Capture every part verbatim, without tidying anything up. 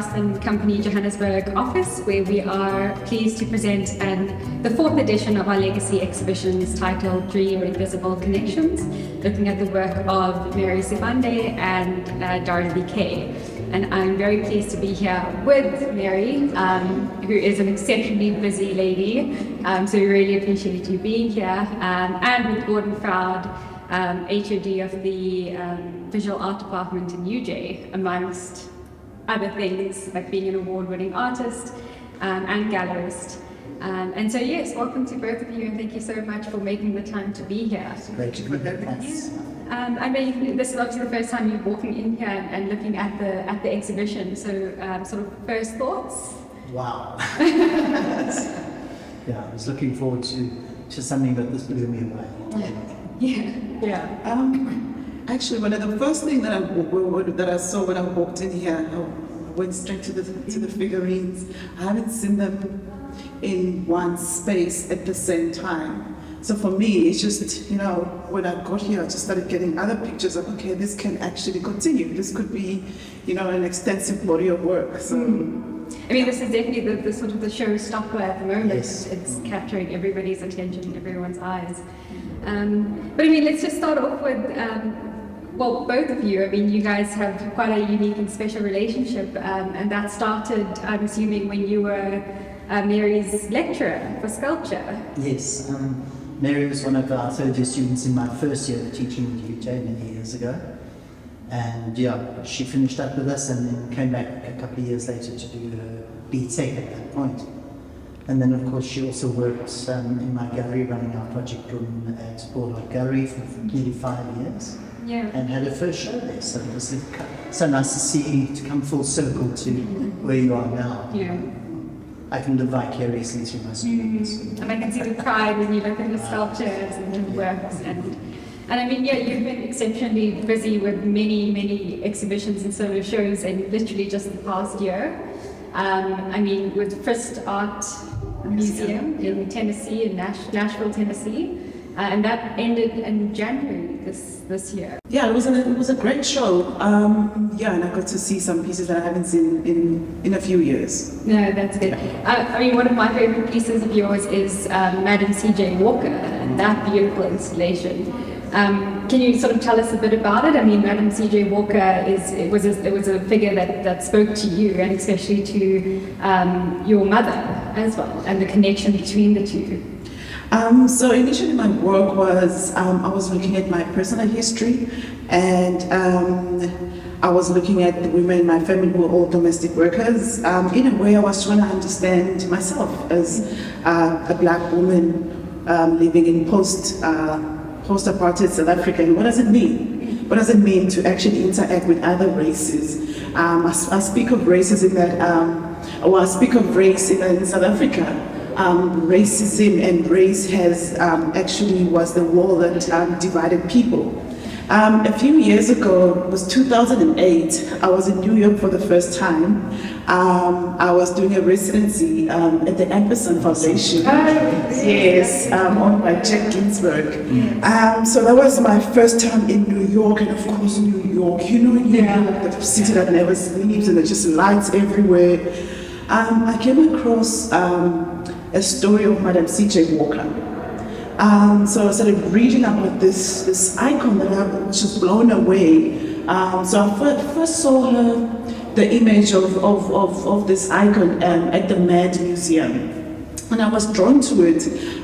Trust and Company Johannesburg office, where we are pleased to present um, the fourth edition of our legacy exhibitions titled Dream Invisible Connections, looking at the work of Mary Sibande and uh, Dorothy Kay. And I'm very pleased to be here with Mary, um, who is an exceptionally busy lady, um, so we really appreciate you being here, um, and with Gordon Froud, um, H O D of the um, Visual Art Department in U J, amongst other things, like being an award-winning artist um, and gallerist. Um, and so yes, welcome to both of you, and thank you so much for making the time to be here. It's great to be here. Thanks. Um, I mean, this is obviously the first time you're walking in here and, and looking at the at the exhibition. So, um, sort of first thoughts. Wow. Yeah, I was looking forward to to something that this blew me away. Yeah, yeah. yeah. Um, actually, one of the first thing that I that I saw when I walked in here, I went straight to the to the figurines. I haven't seen them in one space at the same time. So for me, it's just, you know, when I got here, I just started getting other pictures of, okay, this can actually continue. This could be, you know, an extensive body of work. So, mm. I mean, this is definitely the, the sort of the showstopper at the moment. Yes. It's capturing everybody's attention, everyone's eyes. Um, but I mean, let's just start off with, um, well, both of you. I mean, you guys have quite a unique and special relationship, um, and that started, I'm assuming, when you were uh, Mary's lecturer for sculpture. Yes. Um, Mary was one of our third year students in my first year of teaching in the U J many years ago. And yeah, she finished up with us and then came back a couple of years later to do her B Tech at that point. And then of course she also worked um, in my gallery, running our project room at Ballard Gallery for nearly five years. Yeah. And had her first show there, so it was so nice to see you, to come full circle to where you are now. Yeah. I can live vicariously through my students. Mm. And I can see the pride when you look at the sculptures and the works. And, and I mean, yeah, you've been exceptionally busy with many, many exhibitions and solo shows in literally just the past year. Um, I mean, with First Art Museum in Tennessee, in Nash Nashville, Tennessee. Uh, and that ended in January this this year. Yeah, it was a it was a great show. Um, yeah, and I got to see some pieces that I haven't seen in in a few years. No, that's good. Yeah. Uh, I mean, one of my favorite pieces of yours is um, Madam C J Walker, and that beautiful installation. Um, can you sort of tell us a bit about it? I mean, Madam C J Walker is it was a, it was a figure that that spoke to you, and especially to um, your mother as well, and the connection between the two. Um, so initially my work was, um, I was looking at my personal history, and um, I was looking at the women in my family who were all domestic workers. Um, in a way, I was trying to understand myself as uh, a black woman um, living in post, uh, post-apartheid South Africa, and what does it mean? What does it mean to actually interact with other races? Um, I, I speak of races in that, um, or I speak of race in, in South Africa. Um, racism and race has um, actually was the wall that um, divided people. Um, a few years ago, it was two thousand eight, I was in New York for the first time. Um, I was doing a residency um, at the Emerson Foundation. Yes, um, owned by Jack Ginsburg. Um, so that was my first time in New York, and of course New York, you know New York, the city that never sleeps and there's just lights everywhere. Um, I came across um, a story of Madam C J Walker. Um, so I started reading about this, this icon that I was just blown away. Um, so I first, first saw her, the image of, of, of, of this icon um, at the MAD Museum. And I was drawn to it,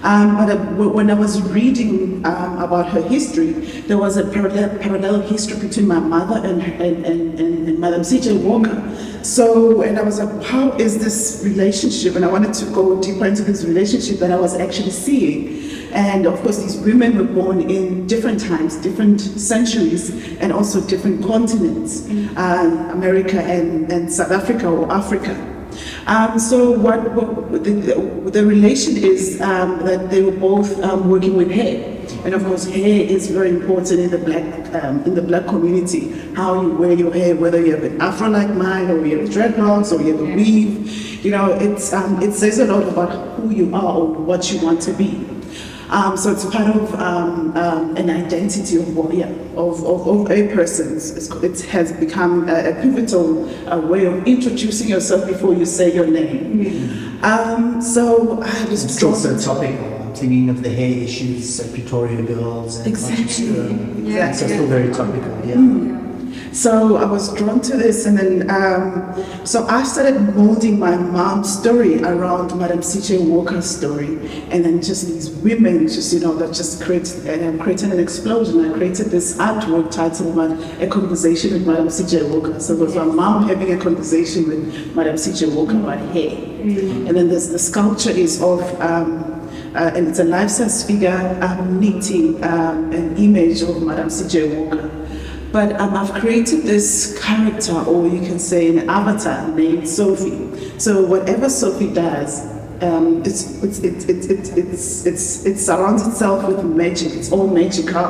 um, but I, when I was reading um, about her history, there was a parallel, parallel history between my mother and, and, and, and, and Madam C J Walker. So, and I was like, how is this relationship? And I wanted to go deeper into this relationship that I was actually seeing. And of course, these women were born in different times, different centuries, and also different continents, mm-hmm. um, America and, and South Africa or Africa. Um, so what, what the, the relation is um, that they were both um, working with hair, and of course hair is very important in the black um, in the black community. How you wear your hair, whether you have an afro like mine, or you have dreadlocks, or you have a weave, you know, it's um, it says a lot about who you are or what you want to be. Um, so it's part of um, um, an identity of warrior, of, of, of a person's. It has become a, a pivotal a way of introducing yourself before you say your name. Mm-hmm. um, so I was it's also topical. I'm thinking of the hair issues, Pretoria girls, and exactly. Much, uh, yeah. So it's still very topical. Yeah. Mm-hmm. So I was drawn to this, and then um, so I started molding my mom's story around Madam C J Walker's story, and then just these women, just you know, that just created and uh, created an explosion. I created this artwork titled "A Conversation with Madam C J Walker." So it was my mom having a conversation with Madam C J Walker about hair, mm-hmm. and then this, the sculpture is of. Um, Uh, and it's a life-size figure um, knitting um, an image of Madam C J Walker. But um, I've created this character, or you can say an avatar, named Sophie. So whatever Sophie does, um, it's, it's, it, it, it, it's, it's, it surrounds itself with magic. It's all magical.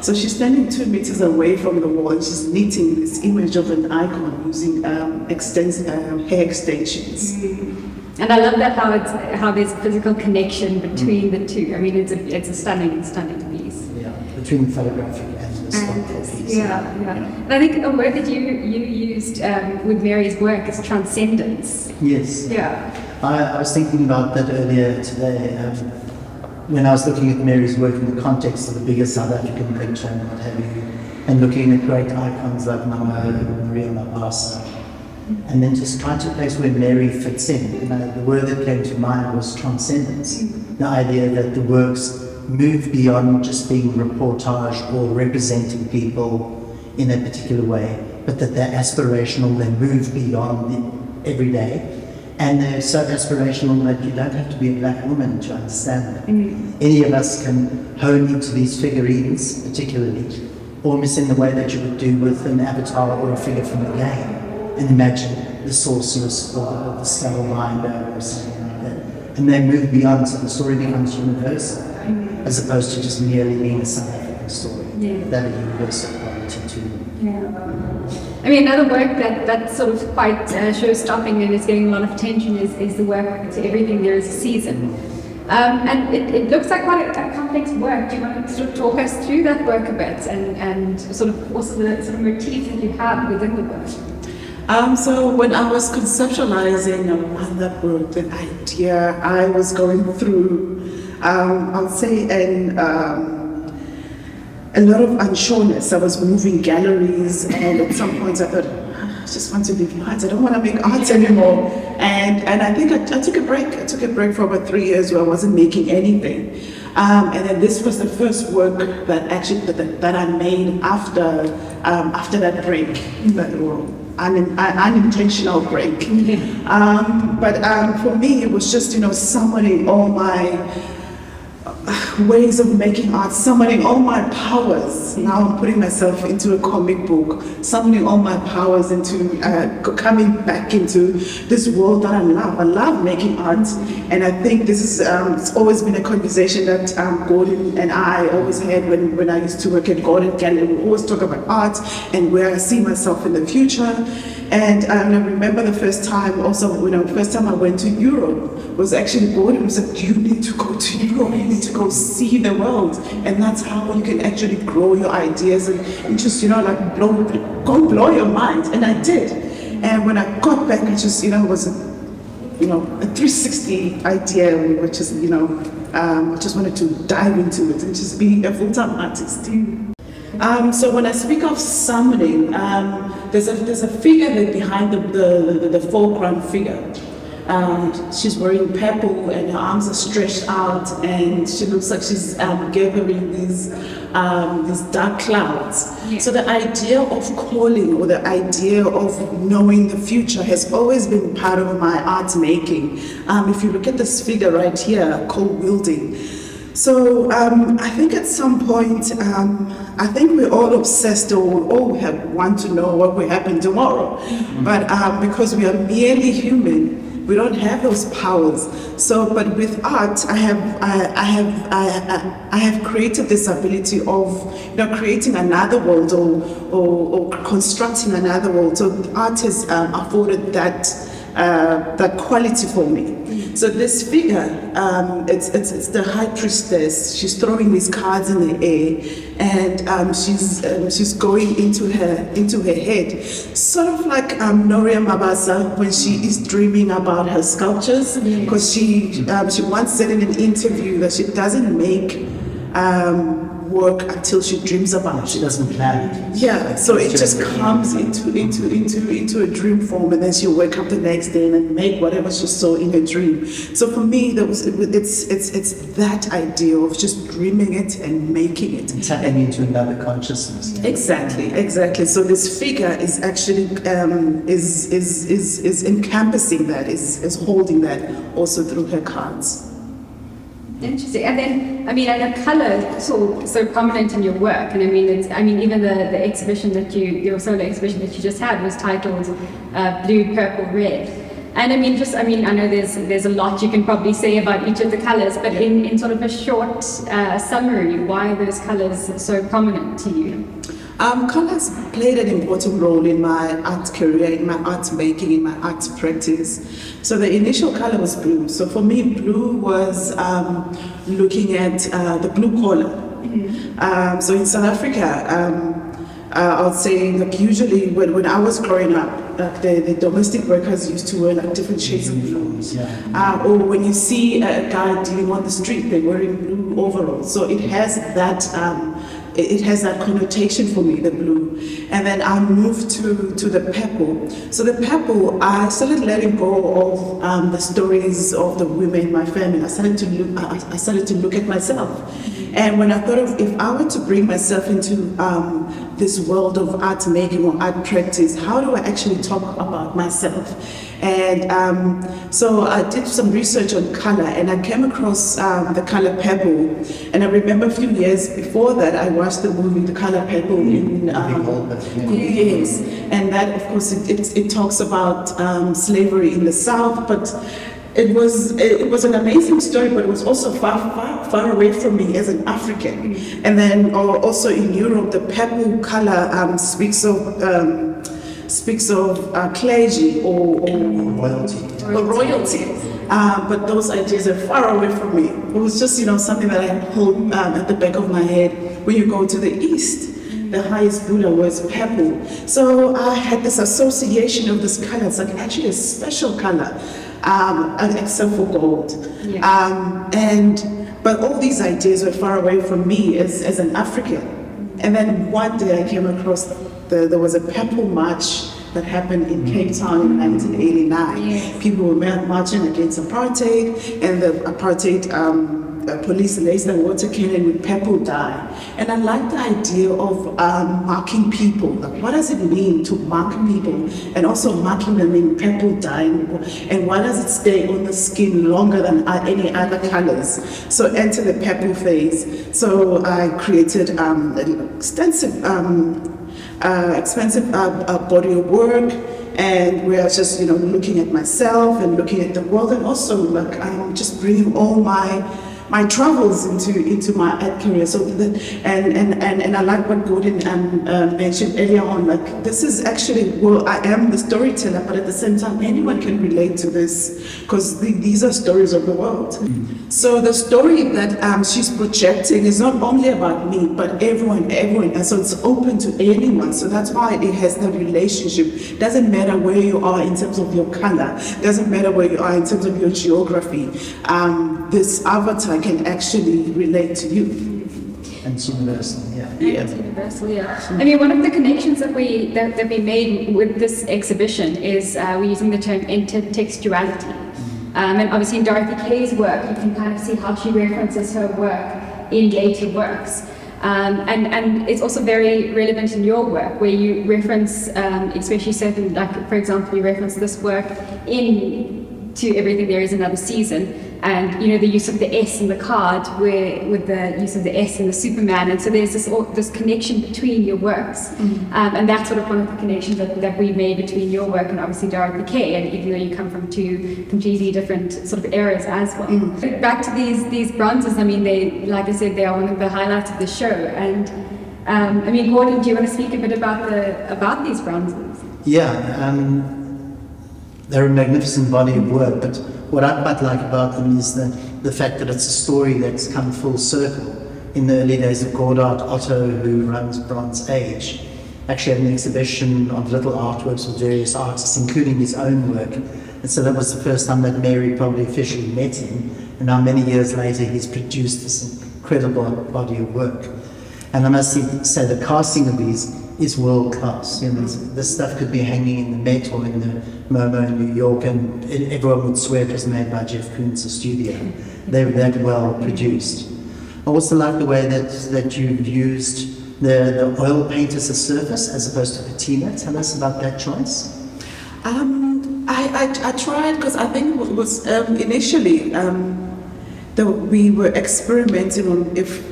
So she's standing two meters away from the wall, and she's knitting this image of an icon using um, extens um, hair extensions. Mm-hmm. And I love that how it's how there's a physical connection between the two. I mean, it's a it's a stunning, stunning piece. Yeah, between the photographic and the sculptural piece. Yeah, yeah. yeah. And I think a word that you you used um, with Mary's work is transcendence. Yes. Yeah. I, I was thinking about that earlier today um, when I was looking at Mary's work in the context of the bigger South African picture and what have you, and looking at great icons like Noria Mabasa. And then just try to place where Mary fits in. You know, the word that came to mind was transcendence. The idea that the works move beyond just being reportage or representing people in a particular way, but that they're aspirational, they move beyond the everyday. And they're so aspirational that you don't have to be a black woman to understand them. Mm-hmm. Any of us can hone into these figurines, particularly, almost in the way that you would do with an avatar or a figure from a game. And imagine the sorceress or the, the spell minder or something like that. And they move beyond, so the story becomes universal, mm-hmm. as opposed to just merely being a South African story. Yeah. That a universal quality to them. Yeah. I mean, another work that, that's sort of quite uh, show-stopping and is getting a lot of attention is, is the work To Everything There Is a Season. Um, and it, it looks like quite a, a complex work. Do you want to sort of talk us through that work a bit and, and sort of also the sort of motifs that you have within the work? Um, so when I was conceptualizing um, that work, that idea, I was going through, um, I'll say, an, um, a lot of unsureness. I was moving galleries, and at some point I thought, I just want to leave art. I don't want to make art anymore. And and I think I, I took a break. I took a break for about three years where I wasn't making anything. Um, and then this was the first work that actually that, that I made after um, after that break. Mm-hmm. That world. An unintentional break, mm-hmm. um, but um, for me it was just, you know, summoning all my ways of making art, summoning all my powers. Now I'm putting myself into a comic book, summoning all my powers into uh, coming back into this world that I love. I love making art, and I think this is, um, it's always been a conversation that um, Gordon and I always had when, when I used to work at Ballard Gallery. We always talk about art and where I see myself in the future. And um, I remember the first time also, you know, first time I went to Europe was actually Gordon said, you need to go to Europe, you need to go see the world. And that's how you can actually grow your ideas and, and just, you know, like blow, go blow your mind. And I did. And when I got back, it just, you know, was, a, you know, a three sixty idea, which is, you know, um, I just wanted to dive into it and just be a full-time artist. Um, so when I speak of summoning, um, there's a there's a figure there behind the the, the, the foreground figure. Um, she's wearing purple and her arms are stretched out, and she looks like she's um, gathering these um, these dark clouds. Yeah. So the idea of calling, or the idea of knowing the future, has always been part of my art making. Um, if you look at this figure right here, called wielding. So um, I think at some point, um, I think we're all obsessed, or we all have, want to know what will happen tomorrow. Mm-hmm. But um, because we are merely human, we don't have those powers. So, but with art, I have, I, I have, I, I, I have created this ability of, you know, creating another world, or or, or constructing another world. So art has um, afforded that uh, that quality for me. So this figure, um, it's, it's, it's the high priestess. She's throwing these cards in the air, and um, she's um, she's going into her into her head, sort of like um, Noria Mabasa when she is dreaming about her sculptures, because she um, she once said in an interview that she doesn't make um, work until she dreams about it. She doesn't plan it. Yeah, so it just comes into into into into a dream form, and then she'll wake up the next day and make whatever she saw in her dream. So for me, that was it's it's it's that idea of just dreaming it and making it. And tapping into another consciousness. Exactly, exactly. So this figure is actually um, is is is is encompassing that, is is holding that also through her cards. Interesting. And then, I mean, and the color is so, so prominent in your work. And I mean, it's, I mean, even the, the exhibition that you, your solo exhibition that you just had was titled uh, Blue, Purple, Red. And I mean, just, I mean, I know there's, there's a lot you can probably say about each of the colors, but in, in sort of a short uh, summary, why are those colors so prominent to you? Um, colors played an important role in my art career, in my art making, in my art practice. So the initial color was blue. So for me, blue was um, looking at uh, the blue collar. Mm-hmm. um, so in South Africa, um, uh, I would say like usually when, when I was growing up, like the, the domestic workers used to wear like different shades of blue. Yeah. Uh, or when you see a guy dealing on the street, they're wearing blue overalls. So it has that. Um, It has that connotation for me, the blue. And then I moved to, to the purple. So the purple, I started letting go of um, the stories of the women in my family. I started to look, I started to look at myself. And when I thought of, if I were to bring myself into um, this world of art making or art practice, how do I actually talk about myself? And um, so I did some research on color, and I came across um, the color purple. And I remember a few years before that, I watched the movie The Color Purple in um, yes, and that of course it, it, it talks about um, slavery in the South, but It was it was an amazing story, but it was also far, far, far away from me as an African. And then also in Europe, the purple color um, speaks of um, speaks of uh, clergy or, or royalty, or royalty. Uh, but those ideas are far away from me. It was just you know something that I hold um, at the back of my head. When you go to the east, the highest Buddha was purple. So I had this association of this color. It's like actually a special color. Um, except for gold, yeah. um, and but all these ideas were far away from me as, as an African. And then one day I came across the, there was a purple march that happened in Cape Town in nineteen eighty-nine. Yes. People were marching against apartheid, and the apartheid um, the police laced their water cannon with purple dye. And I like the idea of um, marking people. Like, what does it mean to mark people, and also marking them in purple dye? And why does it stay on the skin longer than any other colors? So enter the purple phase. So I created um, an extensive, um, uh, expensive uh, uh, body of work. And we are just, you know, looking at myself and looking at the world, and also like I'm just bringing all my my travels into into my art career. So that, and, and and and I like what Gordon um, uh, mentioned earlier on. Like this is actually, well, I am the storyteller, but at the same time, anyone can relate to this because the, these are stories of the world. Mm-hmm. So the story that um, she's projecting is not only about me, but everyone, everyone, and so it's open to anyone. So that's why it has the relationship. Doesn't matter where you are in terms of your color. Doesn't matter where you are in terms of your geography. Um, this avatar can actually relate to you. And it's universal, yeah. And yeah. It's universal, yeah. I mean, one of the connections that we that, that we made with this exhibition is uh, we're using the term intertextuality. Mm-hmm. um, and obviously in Dorothy Kay's work, you can kind of see how she references her work in later works. Um, and, and it's also very relevant in your work, where you reference, um, especially certain, like for example, you reference this work in To Everything There Is Another Season. And you know the use of the S in the card, where with the use of the S in the Superman, and so there's this all, this connection between your works, mm-hmm. um, and that's sort of one of the connections that, that we made between your work and obviously Dorothy Kay. And even though you come from two completely different sort of eras as well, mm-hmm. back to these these bronzes. I mean, they, like I said, they are one of the highlights of the show. And um, I mean, Gordon, do you want to speak a bit about the about these bronzes? Yeah, um, they're a magnificent body of work, but what I quite like about them is the, the fact that it's a story that's come full circle. In the early days of Gordart Otto, who runs Bronze Age, actually had an exhibition of little artworks of various artists, including his own work. And so that was the first time that Mary probably officially met him. And now many years later, he's produced this incredible body of work. And I must say the casting of these is world class. You know, this, this stuff could be hanging in the Met or in the MoMA in New York, and everyone would swear it was made by Jeff Koons' studio. They were that well produced. I also like the way that, that you've used the, the oil paint as a surface as opposed to patina. Tell us about that choice. Um, I, I, I tried, because I think it was um, initially um, that we were experimenting on if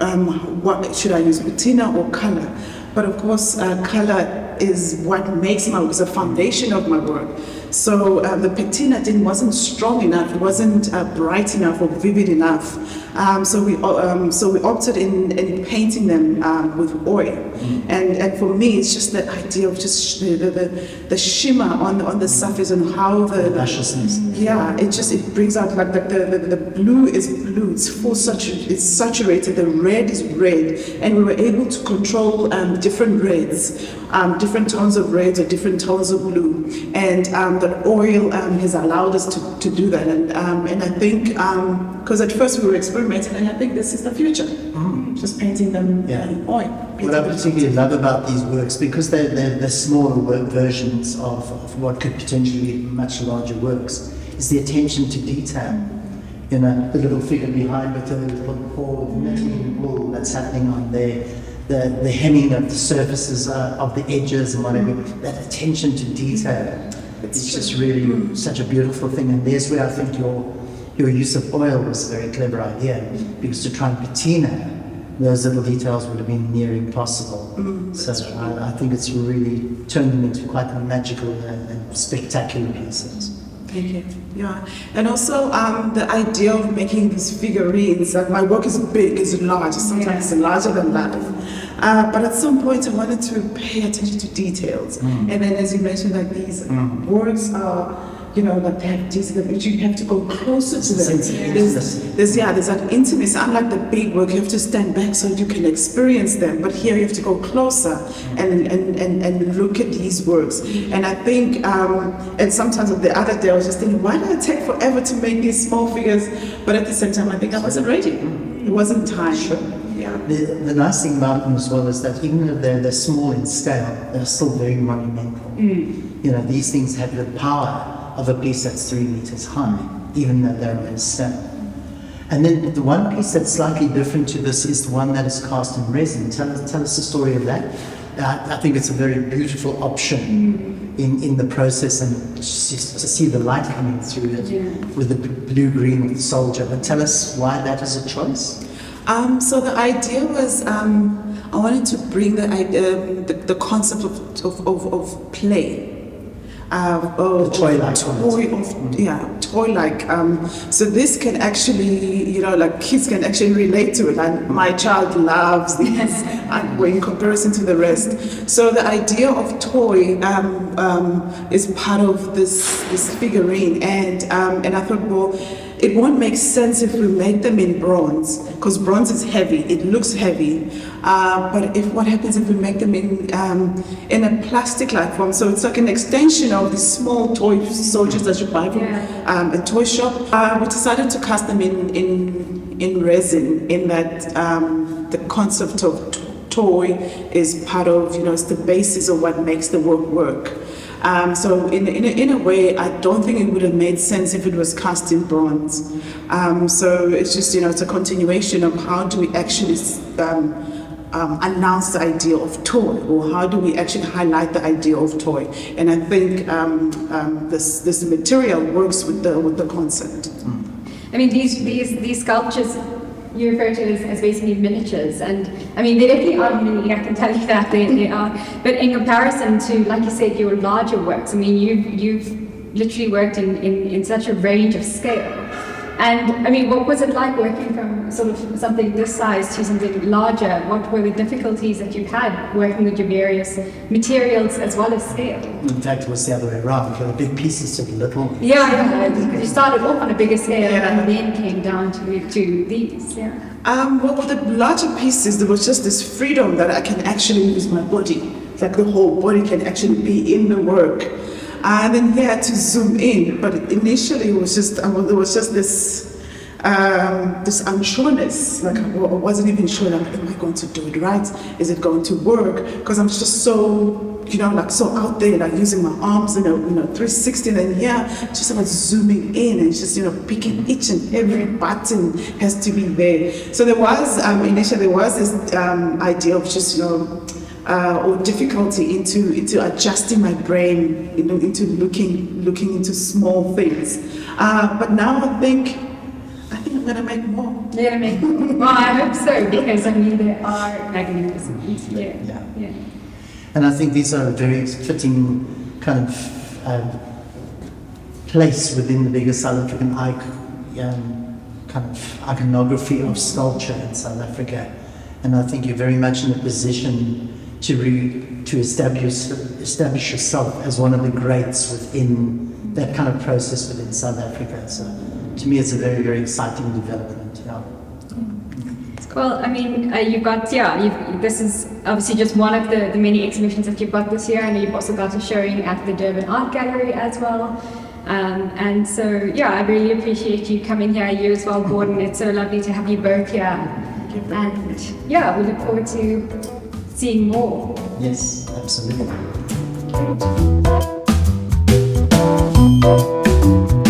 um, what should I use, patina or color. But of course, uh, color is what makes my, was a foundation of my work. So um, the patina didn't, wasn't strong enough, it wasn't uh, bright enough or vivid enough. Um, so, we, um, so we opted in, in painting them um, with oil. Mm-hmm. and, and for me, it's just the idea of just the, the, the shimmer on the, on the surface and how the... lusciousness. Yeah, it just, it brings out like the, the, the, the blue is blue, it's full saturated, it's saturated, the red is red. And we were able to control um, different reds, um, different tones of red or different tones of blue. And um, that oil um, has allowed us to, to do that. And, um, and I think, because um, at first we were experimenting, and I think this is the future, mm. just painting them yeah. in oil. What I particularly love about these works, because they're, they're, they're smaller work versions of, of what could potentially be much larger works, is the attention to detail. You know, the little figure behind with the little paw of knitting wool that's happening on there, the, the hemming of the surfaces uh, of the edges and whatever, mm. that attention to detail. It's just really mm. such a beautiful thing, and there's where I think your your use of oil was a very clever idea, because to try and patina those little details would have been near impossible. Mm. So I, I think it's really turned them into quite magical and, and spectacular pieces. Thank you. Yeah, and also um, the idea of making these figurines. Like my work is big, is large. Sometimes yeah. it's larger than life. Uh, but at some point, I wanted to pay attention to details. Mm. And then, as you mentioned, like these mm. works are, you know, like they have details, but you have to go closer to them. There's, there's, yeah, there's an intimacy. Unlike the big work, you have to stand back so you can experience them. But here, you have to go closer and and and, and look at these works. And I think, um, and sometimes the other day, I was just thinking, why did it take forever to make these small figures? But at the same time, I think I wasn't ready. It wasn't time. Sure. Yeah. The, the nice thing about them as well is that even though they're, they're small in scale, they're still very monumental. Mm. You know, these things have the power of a piece that's three meters high, even though they're in stone. And then the one piece that's slightly different to this is the one that is cast in resin. Tell us, tell us the story of that. I, I think it's a very beautiful option mm. in, in the process, and just to see the light coming through it yeah. with the blue-green with the soldier. But tell us why that is a choice. Um, so the idea was um, I wanted to bring the um, the, the concept of of, of, of play, uh, of, toy-like, toy, of, yeah, toy-like. Um, so this can actually, you know, like kids can actually relate to it. And my child loves these, and in comparison to the rest. So the idea of toy um, um, is part of this this figurine, and um, and I thought, well, it won't make sense if we make them in bronze, because bronze is heavy, it looks heavy. Uh, but if what happens if we make them in um, in a plastic-like form? So it's like an extension of the small toy soldiers that you buy from yeah. um, a toy shop. Uh, we decided to cast them in in, in resin, in that um, the concept of toy is part of, you know, it's the basis of what makes the work work. Um, so in, in, a, in a way, I don't think it would have made sense if it was cast in bronze. Um, so it's just, you know, it's a continuation of how do we actually um, um, announce the idea of toy, or how do we actually highlight the idea of toy. And I think um, um, this, this material works with the, with the concept. Mm. I mean, these, these, these sculptures you refer to as, as basically miniatures, and I mean they definitely are mini, I can tell you that they, they are, but in comparison to, like you said, your larger works, I mean you've, you've literally worked in, in, in such a range of scale, And I mean, what was it like working from sort of something this size to something larger? What were the difficulties that you had working with your various materials as well as scale? In fact, it was the other way around. There were big pieces of little. Yeah, yeah, you started off on a bigger scale, yeah, and then came down to, to these. Yeah. Um, well, with the larger pieces, there was just this freedom that I can actually use my body. Like the whole body can actually be in the work. And then he had to zoom in, but initially it was just, well, there was just this, um, this unsureness. Like I wasn't even sure, like, am I going to do it right? Is it going to work? Because I'm just so, you know, like so out there, like using my arms, you know, you know, three sixty, and yeah, just about zooming in and just, you know, picking each and every button has to be there. So there was, um, initially there was this um, idea of just, you know, Uh, or difficulty into into adjusting my brain, you know, into looking looking into small things. Uh, but now I think I think I'm gonna make more. Yeah, make more. Well, I hope so, because I mean they are magnificent. Yeah, yeah, yeah. And I think these are a very fitting kind of uh, place within the bigger South African um, kind of iconography of sculpture in South Africa. And I think you're very much in a position to re, to establish establish yourself as one of the greats within that kind of process within South Africa. So to me, it's a very, very exciting development. Yeah. Well, I mean, uh, you've got, yeah, you've, this is obviously just one of the, the many exhibitions that you've got this year, and you've also got a showing at the Durban Art Gallery as well. Um, and so, yeah, I really appreciate you coming here, you as well, Gordon. It's so lovely to have you both here. And yeah, we look forward to seeing more. Yes, absolutely.